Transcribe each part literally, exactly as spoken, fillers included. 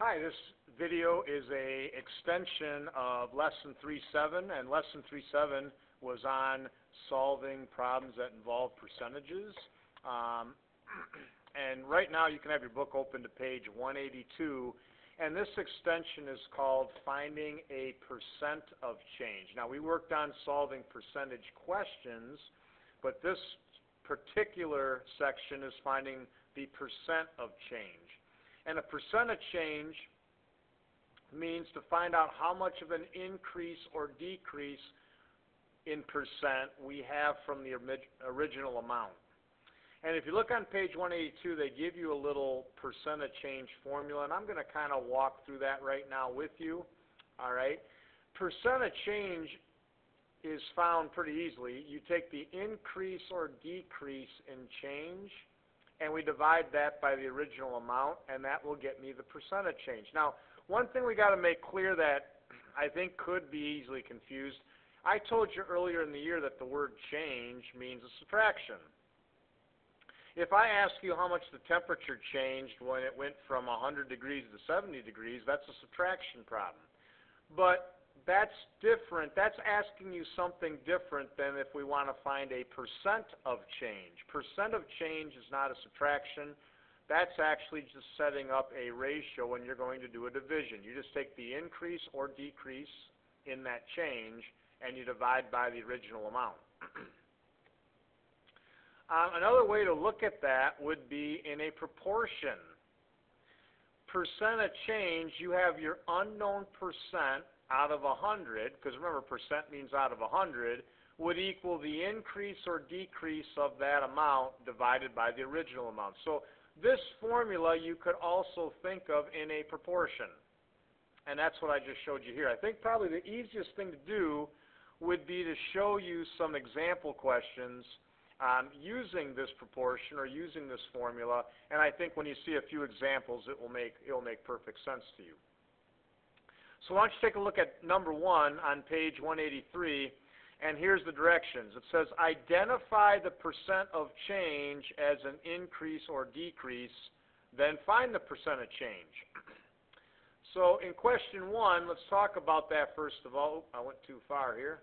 Hi, this video is a extension of Lesson three seven, and Lesson three seven was on solving problems that involve percentages. Um, and right now you can have your book open to page one eighty-two, and this extension is called Finding a Percent of Change. Now, we worked on solving percentage questions, but this particular section is finding the percent of change. And a percent of change means to find out how much of an increase or decrease in percent we have from the original amount. And if you look on page one eighty-two, they give you a little percent of change formula, and I'm going to kind of walk through that right now with you. All right. Percent of change is found pretty easily. You take the increase or decrease in change, and we divide that by the original amount, and that will get me the percent of change. Now, one thing we got to make clear that I think could be easily confused, I told you earlier in the year that the word change means a subtraction. If I ask you how much the temperature changed when it went from one hundred degrees to seventy degrees, that's a subtraction problem. But that's different. That's asking you something different than if we want to find a percent of change. Percent of change is not a subtraction. That's actually just setting up a ratio when you're going to do a division. You just take the increase or decrease in that change and you divide by the original amount. um, another way to look at that would be in a proportion. Percent of change, you have your unknown percent out of one hundred, because remember percent means out of one hundred, would equal the increase or decrease of that amount divided by the original amount. So this formula you could also think of in a proportion. And that's what I just showed you here. I think probably the easiest thing to do would be to show you some example questions um, using this proportion or using this formula. And I think when you see a few examples, it will make, it will make perfect sense to you. So why don't you take a look at number one on page one eighty-three, and here's the directions. It says, identify the percent of change as an increase or decrease, then find the percent of change. So in question one, let's talk about that first of all. I went too far here.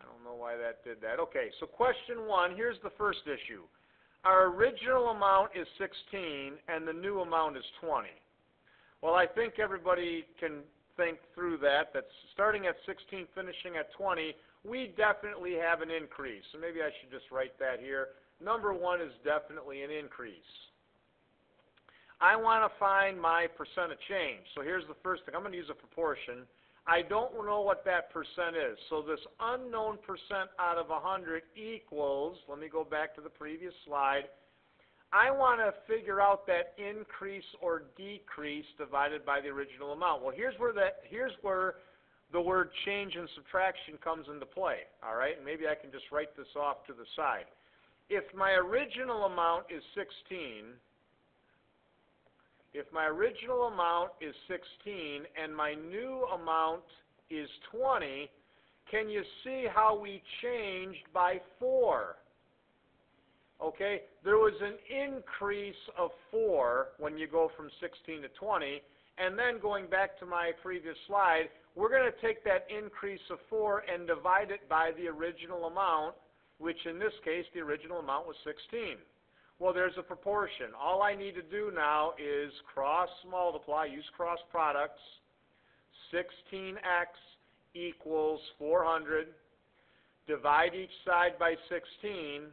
I don't know why that did that. Okay, so question one, here's the first issue. Our original amount is sixteen, and the new amount is twenty. Well, I think everybody can think through that, that starting at sixteen, finishing at twenty, we definitely have an increase. So maybe I should just write that here. Number one is definitely an increase. I want to find my percent of change. So here's the first thing. I'm going to use a proportion. I don't know what that percent is. So this unknown percent out of one hundred equals, let me go back to the previous slide, I want to figure out that increase or decrease divided by the original amount. Well, here's where that here's where the word change and subtraction comes into play. All right, and maybe I can just write this off to the side. If my original amount is sixteen, if my original amount is sixteen and my new amount is twenty, can you see how we changed by four? Okay, there was an increase of four when you go from sixteen to twenty, and then going back to my previous slide, we're going to take that increase of four and divide it by the original amount, which in this case, the original amount was sixteen. Well, there's a proportion. All I need to do now is cross-multiply, use cross-products, sixteen x equals four hundred, divide each side by sixteen,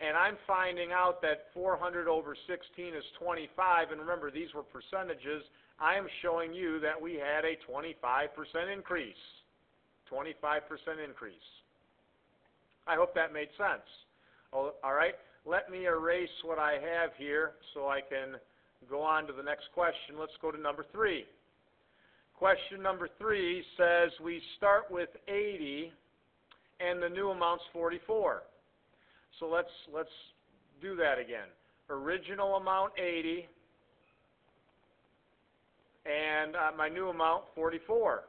and I'm finding out that four hundred over sixteen is twenty-five, and remember, these were percentages. I am showing you that we had a twenty-five percent increase, twenty-five percent increase. I hope that made sense. All right, let me erase what I have here so I can go on to the next question. Let's go to number three. Question number three says we start with eighty, and the new amount's forty-four. So let's, let's do that again. Original amount eighty, and uh, my new amount forty-four.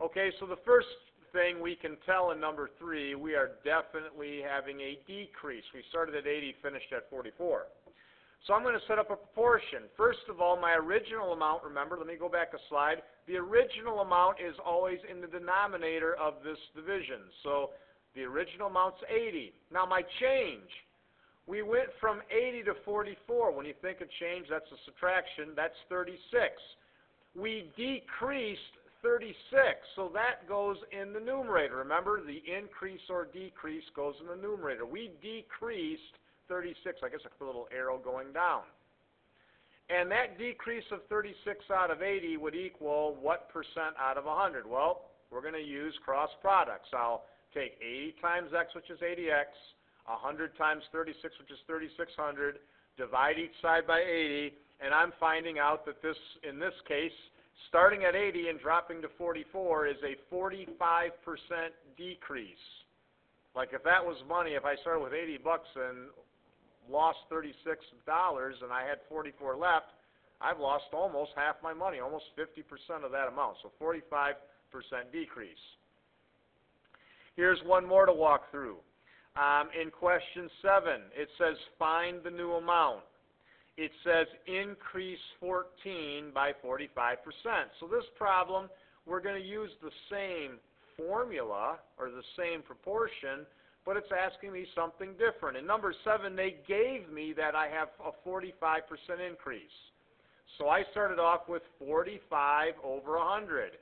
Okay, so the first thing we can tell in number three, we are definitely having a decrease. We started at eighty, finished at forty-four. So I'm going to set up a proportion. First of all, my original amount, remember, let me go back a slide. The original amount is always in the denominator of this division. So the original amount's eighty. Now my change, we went from eighty to forty-four. When you think of change, that's a subtraction. That's thirty-six. We decreased thirty-six, so that goes in the numerator. Remember, the increase or decrease goes in the numerator. We decreased thirty-six. I guess I put a little arrow going down. And that decrease of thirty-six out of eighty would equal what percent out of one hundred? Well, we're going to use cross products. I'll take eighty times x, which is eighty x, one hundred times thirty-six, which is thirty-six hundred, divide each side by eighty, and I'm finding out that this, in this case, starting at eighty and dropping to forty-four is a forty-five percent decrease. Like if that was money, if I started with eighty bucks and lost thirty-six dollars and I had forty-four left, I've lost almost half my money, almost fifty percent of that amount, so forty-five percent decrease. Here's one more to walk through. Um, in question seven, it says find the new amount. It says increase fourteen by forty-five percent. So this problem, we're going to use the same formula or the same proportion, but it's asking me something different. In number seven, they gave me that I have a forty-five percent increase. So I started off with forty-five over one hundred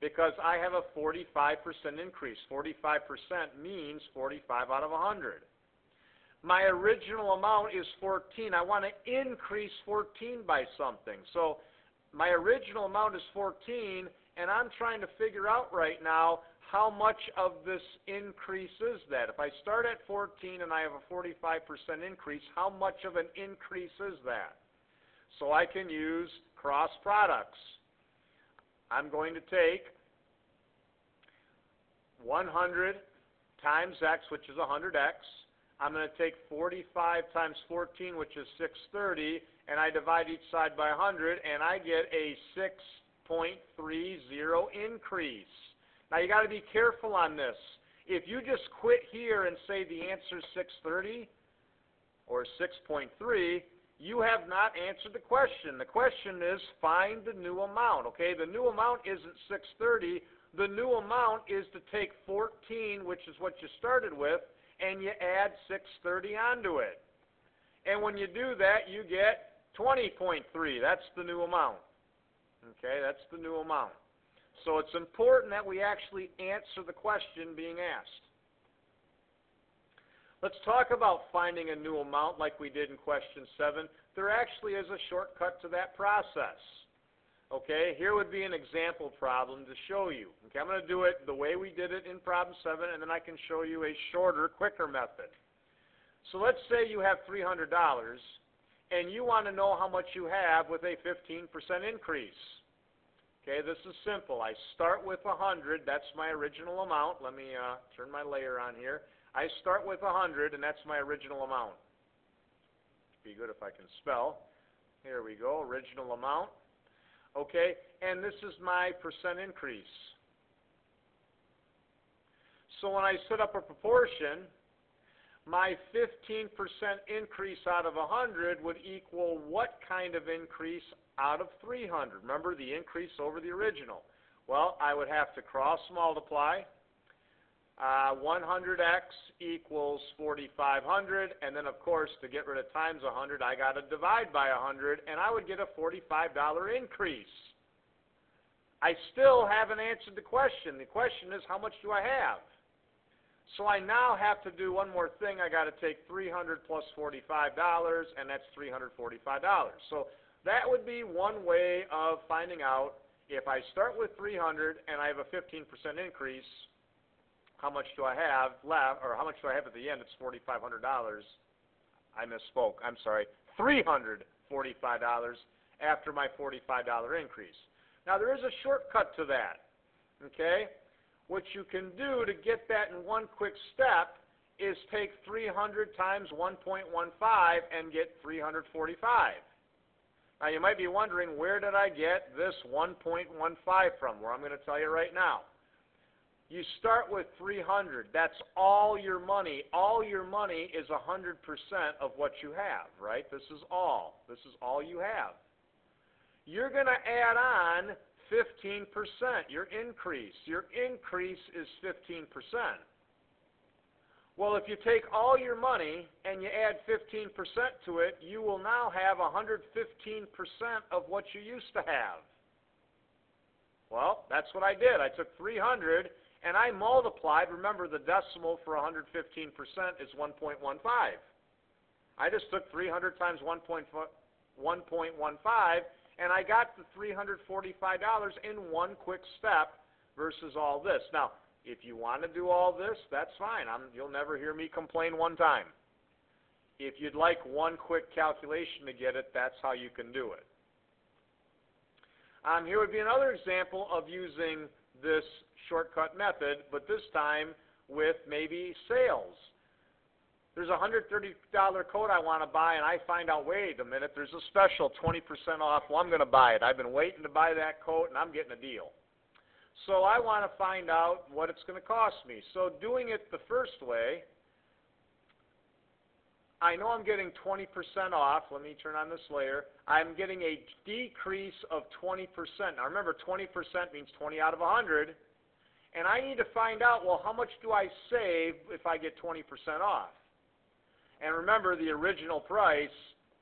because I have a forty-five percent increase. forty-five percent means forty-five out of one hundred. My original amount is fourteen. I want to increase fourteen by something. So my original amount is fourteen, and I'm trying to figure out right now how much of this increase is that. If I start at fourteen and I have a forty-five percent increase, how much of an increase is that? So I can use cross products. I'm going to take one hundred times x, which is one hundred x. I'm going to take forty-five times fourteen, which is six hundred thirty, and I divide each side by one hundred, and I get a six point three zero increase. Now, you've got to be careful on this. If you just quit here and say the answer is six hundred thirty or six point three, you have not answered the question. The question is find the new amount, okay? The new amount isn't six hundred thirty. The new amount is to take fourteen, which is what you started with, and you add six hundred thirty onto it. And when you do that, you get twenty point three. That's the new amount. Okay, that's the new amount. So it's important that we actually answer the question being asked. Let's talk about finding a new amount like we did in question seven. There actually is a shortcut to that process. Okay, here would be an example problem to show you. Okay, I'm going to do it the way we did it in problem seven, and then I can show you a shorter, quicker method. So let's say you have three hundred dollars, and you want to know how much you have with a fifteen percent increase. Okay, this is simple. I start with one hundred. That's my original amount. Let me uh, turn my layer on here. I start with one hundred, and that's my original amount. Be good if I can spell. Here we go, original amount. Okay, and this is my percent increase. So when I set up a proportion, my fifteen percent increase out of one hundred would equal what kind of increase out of three hundred? Remember, the increase over the original. Well, I would have to cross multiply. Uh, one hundred x equals forty-five hundred, and then of course to get rid of times one hundred, I got to divide by one hundred, and I would get a forty-five dollar increase. I still haven't answered the question. The question is, how much do I have? So I now have to do one more thing. I got to take three hundred plus forty-five dollars, and that's three hundred forty-five dollars. So that would be one way of finding out if I start with three hundred and I have a fifteen percent increase. How much do I have left, or how much do I have at the end? It's forty-five hundred dollars. I misspoke. I'm sorry. three hundred forty-five dollars after my forty-five dollar increase. Now, there is a shortcut to that, okay? What you can do to get that in one quick step is take three hundred times one point one five and get three hundred forty-five. Now, you might be wondering, where did I get this one point one five from? Well, I'm going to tell you right now. You start with three hundred. That's all your money. All your money is one hundred percent of what you have, right? This is all. This is all you have. You're going to add on fifteen percent, your increase. Your increase is fifteen percent. Well, if you take all your money and you add fifteen percent to it, you will now have one hundred fifteen percent of what you used to have. Well, that's what I did. I took three hundred and I multiplied. Remember, the decimal for one hundred fifteen percent is one point one five. I just took three hundred times one point one five, and I got the three hundred forty-five dollars in one quick step versus all this. Now, if you want to do all this, that's fine. I'm, you'll never hear me complain one time. If you'd like one quick calculation to get it, that's how you can do it. Um, here would be another example of using this shortcut method, but this time with maybe sales. There's a one hundred thirty dollar coat I want to buy, and I find out, wait a minute, there's a special twenty percent off. Well, I'm going to buy it. I've been waiting to buy that coat, and I'm getting a deal. So I want to find out what it's going to cost me. So doing it the first way, I know I'm getting twenty percent off. Let me turn on this layer. I'm getting a decrease of twenty percent. Now remember, twenty percent means twenty out of one hundred. And I need to find out, well, how much do I save if I get twenty percent off? And remember, the original price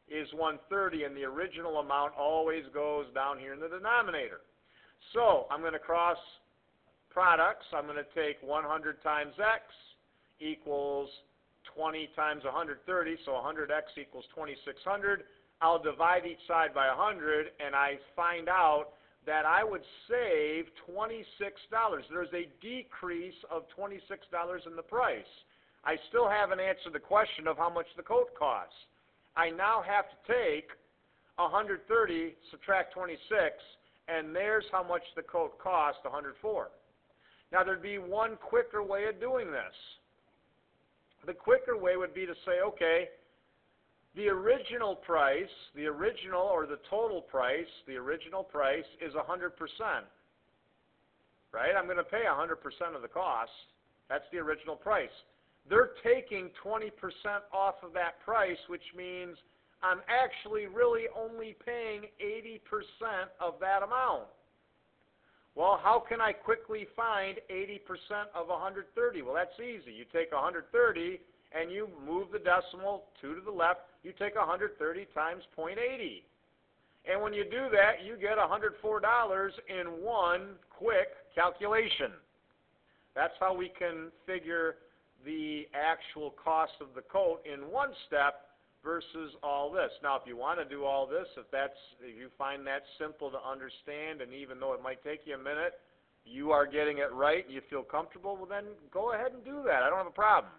is one hundred thirty, and the original amount always goes down here in the denominator. So I'm going to cross products. I'm going to take one hundred times X equals twenty times one hundred thirty, so one hundred X equals twenty-six hundred. I'll divide each side by one hundred, and I find out that I would save twenty-six dollars. There's a decrease of twenty-six dollars in the price. I still haven't answered the question of how much the coat costs. I now have to take one hundred thirty, subtract twenty-six, and there's how much the coat cost, one hundred four. Now, there'd be one quicker way of doing this. The quicker way would be to say, okay, the original price, the original or the total price, the original price is one hundred percent, right? I'm going to pay one hundred percent of the cost. That's the original price. They're taking twenty percent off of that price, which means I'm actually really only paying eighty percent of that amount. Well, how can I quickly find eighty percent of one hundred thirty? Well, that's easy. You take one hundred thirty and you move the decimal two to the left. You take one hundred thirty times zero point eight zero. And when you do that, you get one hundred four dollars in one quick calculation. That's how we can figure the actual cost of the coat in one step versus all this. Now, if you want to do all this, if that's, if you find that simple to understand, and even though it might take you a minute, you are getting it right and you feel comfortable, well, then go ahead and do that. I don't have a problem.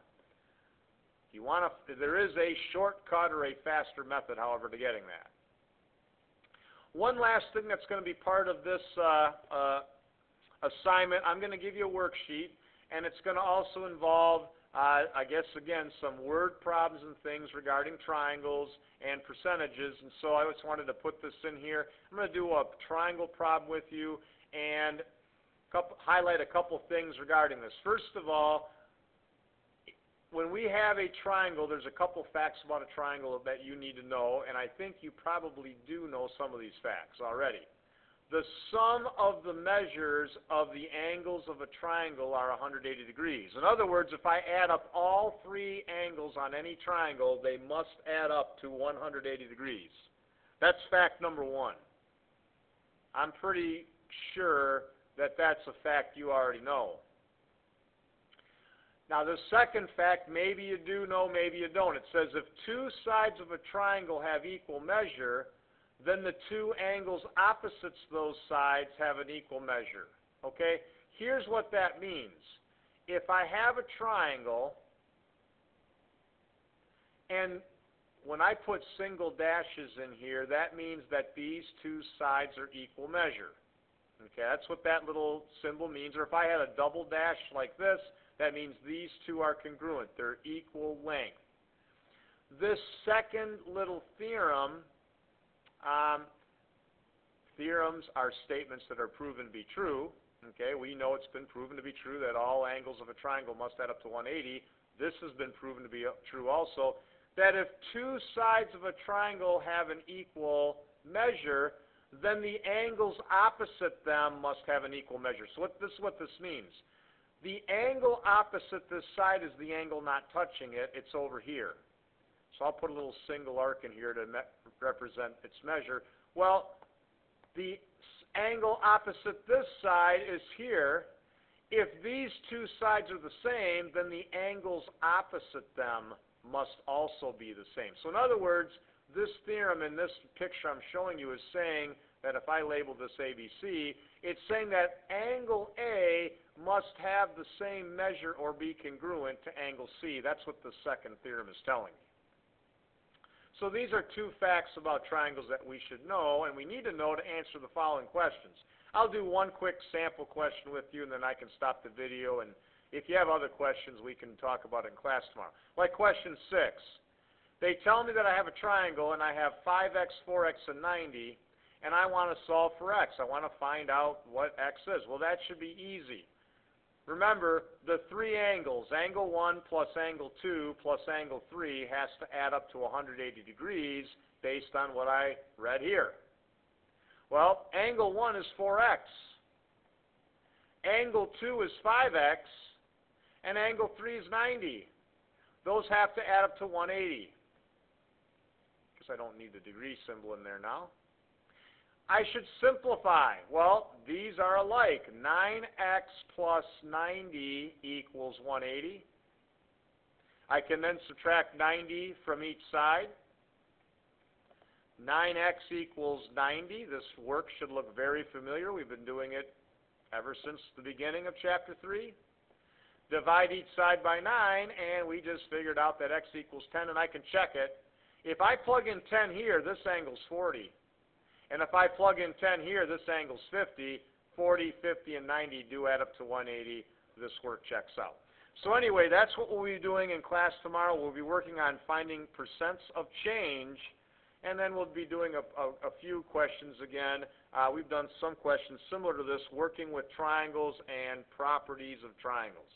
If you want to, there is a shortcut or a faster method, however, to getting that. One last thing that's going to be part of this uh, uh, assignment, I'm going to give you a worksheet, and it's going to also involve Uh, I guess, again, some word problems and things regarding triangles and percentages, and so I just wanted to put this in here. I'm going to do a triangle problem with you and couple, highlight a couple things regarding this. First of all, when we have a triangle, there's a couple facts about a triangle that you need to know, and I think you probably do know some of these facts already. The sum of the measures of the angles of a triangle are one hundred eighty degrees. In other words, if I add up all three angles on any triangle, they must add up to one hundred eighty degrees. That's fact number one. I'm pretty sure that that's a fact you already know. Now, the second fact, maybe you do know, maybe you don't. It says if two sides of a triangle have equal measure, then the two angles opposite those sides have an equal measure. Okay? Here's what that means. If I have a triangle, and when I put single dashes in here, that means that these two sides are equal measure. Okay? That's what that little symbol means. Or if I had a double dash like this, that means these two are congruent. They're equal length. This second little theorem, Um, theorems are statements that are proven to be true, Okay, we know it's been proven to be true that all angles of a triangle must add up to one eighty. This has been proven to be true also, that if two sides of a triangle have an equal measure, then the angles opposite them must have an equal measure. So what, this is what this means. The angle opposite this side is the angle not touching it. It's over here. So I'll put a little single arc in here to represent its measure. Well, the angle opposite this side is here. If these two sides are the same, then the angles opposite them must also be the same. So in other words, this theorem in this picture I'm showing you is saying that if I label this A B C, it's saying that angle A must have the same measure or be congruent to angle C. That's what the second theorem is telling you. So these are two facts about triangles that we should know, and we need to know to answer the following questions. I'll do one quick sample question with you, and then I can stop the video, and if you have other questions, we can talk about it in class tomorrow. Like question six. They tell me that I have a triangle, and I have five x, four x, and ninety, and I want to solve for x. I want to find out what x is. Well, that should be easy. Remember, the three angles, angle one plus angle two plus angle three, has to add up to one hundred eighty degrees based on what I read here. Well, angle one is four x. Angle two is five x. And angle three is ninety. Those have to add up to one eighty. Because I don't need the degree symbol in there now. I should simplify. Well, these are alike. nine x plus ninety equals one eighty. I can then subtract ninety from each side. nine x equals ninety. This work should look very familiar. We've been doing it ever since the beginning of chapter three. Divide each side by nine, and we just figured out that x equals ten, and I can check it. If I plug in ten here, this angle's forty. And if I plug in ten here, this angle's fifty. forty, fifty, and ninety do add up to one eighty. This work checks out. So anyway, that's what we'll be doing in class tomorrow. We'll be working on finding percents of change, and then we'll be doing a, a, a few questions again. Uh, we've done some questions similar to this, working with triangles and properties of triangles.